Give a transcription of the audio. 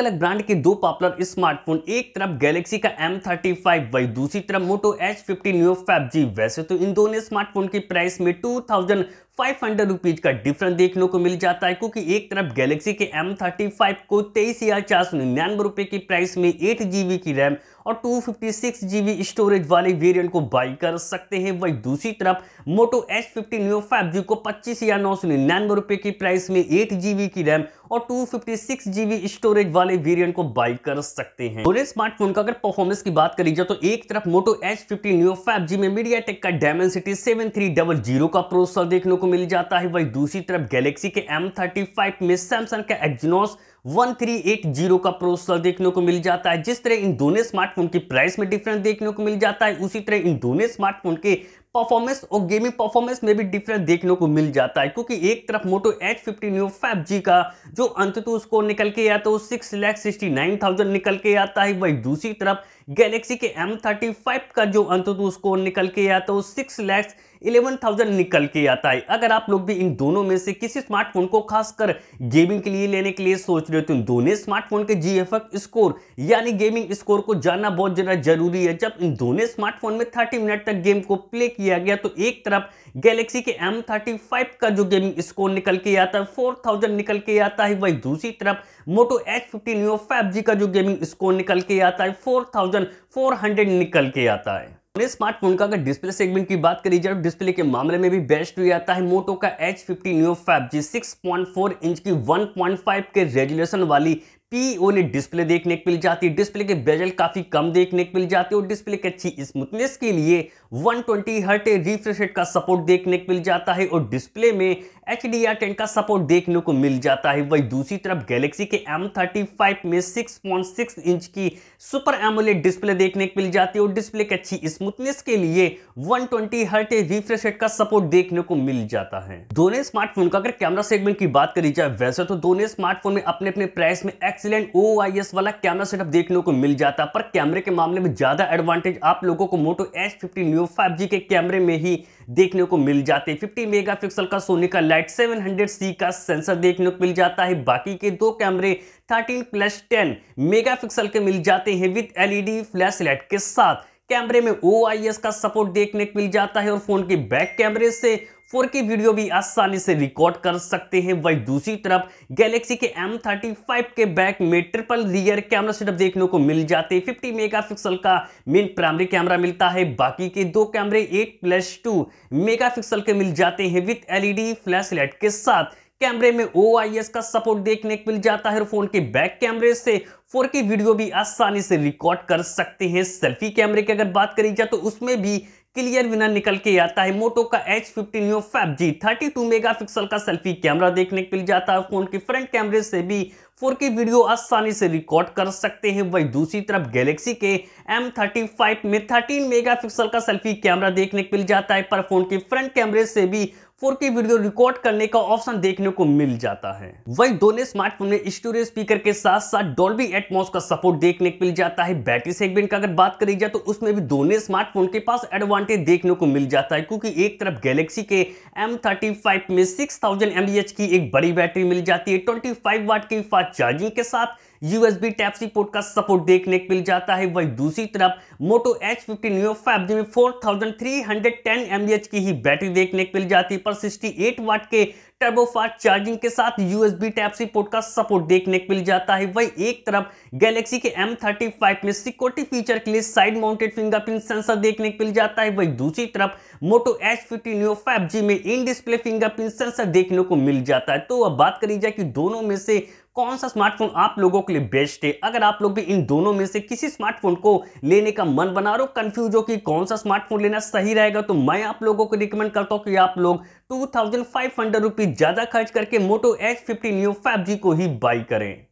अलग ब्रांड के दो पॉपुलर स्मार्टफोन, एक तरफ गैलेक्सी का M35 वही दूसरी तरफ मोटो Edge 50 Neo 5G। वैसे तो इन दोनों स्मार्टफोन की प्राइस में 2,500 रुपीज का डिफरेंस देखने को मिल जाता है, क्योंकि एक तरफ गैलेक्सी के M35 को 23,499 रुपये की प्राइस में 8GB की रैम और 256GB स्टोरेज वाले वेरिएंट को बाई कर सकते हैं, वही दूसरी तरफ मोटो Edge 50 Neo 5G को 25,999 रुपये की प्राइस में 8GB की रैम और 256GB स्टोरेज वाले वेरिएंट को बाई कर सकते हैं। दोनों स्मार्टफोन का अगर परफॉर्मेंस की बात करी जाए तो एक तरफ मोटो Edge 50 Neo 5G में MediaTek का Dimensity 7300 का प्रोसेसर देखने को मिल जाता है, वही दूसरी तरफ गैलेक्सी के M35 में Samsung का Exynos 1380 का प्रोसेसर देखने को मिल जाता है। जिस तरह इन दोनों स्मार्टफोन की प्राइस में डिफरेंस देखने को मिल जाता है, उसी तरह इन दोनों स्मार्टफोन के परफॉर्मेंस और गेमिंग परफॉर्मेंस में भी डिफरेंस देखने को मिल जाता है, क्योंकि एक तरफ मोटो Edge 50 Neo 5G का जो अंततः उसको निकल के आता है 6,69,000 निकल के आता है, वही दूसरी तरफ गैलेक्सी के M35 का जो अंततः उसको निकल के आता है 6,11,000 निकल के आता है। अगर आप लोग भी इन दोनों में से किसी स्मार्टफोन को खासकर गेमिंग के लिए लेने के लिए सोच रहे हो तो इन दोनों स्मार्टफोन के GFX स्कोर यानी गेमिंग स्कोर को जानना बहुत ज़्यादा जरूरी है। जब इन दोनों स्मार्टफोन में 30 मिनट तक गेम को प्ले किया गया तो एक तरफ गैलेक्सी के M35 का जो गेमिंग स्कोर निकल के आता है 4,000 निकल के आता है, वही दूसरी तरफ मोटो Edge 50 Neo 5G का जो गेमिंग स्कोर निकल के आता है 4,400 निकल के आता है। स्मार्टफोन का अगर डिस्प्ले सेगमेंट की बात करी जाए तो डिस्प्ले के मामले में भी बेस्ट हुई आता है मोटो का Edge 50 Neo 5G 6.4 इंच की 1.5 के रेजुलेशन वाली POLED डिस्प्ले देखने को मिल जाती है। डिस्प्ले के बेजल काफी कम देखने को मिल जाती है और डिस्प्ले की अच्छी स्मूथनेस के लिए 120 हर्ट्ज रिफ्रेश रेट का सपोर्ट देखने को मिल जाता है और डिस्प्ले में HDR10 का सपोर्ट देखने को मिल जाता है। वही दूसरी तरफ गैलेक्सी के M35 में 6.6 इंच की सुपर एमोलेड डिस्प्ले देखने को मिल जाती है और डिस्प्ले की अच्छी स्मूथनेस के लिए 120 हर्ट्ज रिफ्रेश रेट का सपोर्ट देखने को मिल जाता है। दोनों स्मार्टफोन का अगर कैमरा सेगमेंट की बात करी जाए, वैसे तो दोनों स्मार्टफोन में अपने अपने प्राइस में एक्सीलेंट OIS वाला कैमरा सेटअप देखने को मिल जाता है, पर कैमरे के मामले में ज्यादा एडवांटेज आप लोगों को मोटो Edge 50 Neo 5G के कैमरे में ही देखने को मिल जाते हैं। 50 मेगापिक्सल का सोनी का लाइट 700C का सेंसर देखने को मिल जाता है। बाकी के दो कैमरे 13+10 मेगापिक्सल के मिल जाते हैं विद LED फ्लैश लाइट के साथ। कैमरे में OIS का सपोर्ट देखने को मिल जाता है और फोन के बैक कैमरे से 4K वीडियो भी आसानी से रिकॉर्ड कर सकते हैं। वही दूसरी तरफ गैलेक्सी के M35 के बैक में ट्रिपल रियर कैमरा सेटअप देखने को मिल जाते हैं। 50 मेगापिक्सल का मेन प्राइमरी कैमरा मिलता है, बाकी के दो कैमरे 8+2 मेगापिक्सल के मिल जाते हैं विद LED फ्लैश लाइट के साथ। कैमरे में OIS का सपोर्ट देखने को मिल जाता है और फोन के बैक कैमरे से 4K वीडियो भी आसानी से रिकॉर्ड कर सकते हैं। सेल्फी कैमरे की अगर बात करी जाए तो उसमें भी क्लियर विनर निकल के आता है मोटो का Edge 50 Neo 5G 32 मेगापिक्सल का सेल्फी कैमरा देखने को मिल जाता है। फोन के फ्रंट कैमरे से भी 4K वीडियो आसानी से रिकॉर्ड कर सकते हैं। वही दूसरी तरफ गैलेक्सी के M35 में 13 मेगापिक्सल का सेल्फी कैमरा देखने को मिल जाता है, पर फोन के फ्रंट कैमरे से भी 4K वीडियो रिकॉर्ड करने का ऑप्शन देखने को मिल जाता है। वही दोनों स्मार्टफोन में स्टूडियो स्पीकर के साथ साथ डॉल्बी एटमॉस का सपोर्ट देखने को मिल जाता है। बैटरी सेगमेंट का अगर बात करी जाए तो उसमें भी दोनों स्मार्टफोन के पास एडवांटेज देखने को मिल जाता है, क्योंकि एक तरफ गैलेक्सी के M35 में 6000 mAh की एक बड़ी बैटरी मिल जाती है 25 वाट की फास्ट चार्जिंग के साथ। USB Type-C पोर्ट का सपोर्ट देखने को मिल जाता है। वही दूसरी तरफ मोटो Edge 50 Neo 5G में 4310 mAh की ही बैटरी देखने को मिल जाती है, पर 68 वाट के टर्बो फास्ट चार्जिंग के साथ USB Type-C पोर्ट का सपोर्ट देखने को मिल जाता है। वही एक तरफ गैलेक्सी के M35 में सिक्योरिटी फीचर के लिए साइड माउंटेड फिंगरप्रिंट सेंसर देखने को मिल जाता है, वही दूसरी तरफ मोटो Edge 50 Neo 5G में इन डिस्प्ले फिंगरप्रिंट सेंसर देखने को मिल जाता है। तो अब बात करी जाए कि दोनों में से कौन सा स्मार्टफोन आप लोगों के लिए बेस्ट है। अगर आप लोग भी इन दोनों में से किसी स्मार्टफोन को लेने का मन बना रहे हो, कंफ्यूज हो कि कौन सा स्मार्टफोन लेना सही रहेगा, तो मैं आप लोगों को रिकमेंड करता हूं कि आप लोग 2,500 रुपीज ज़्यादा खर्च करके मोटो Edge 50 Neo 5G को ही बाई करें।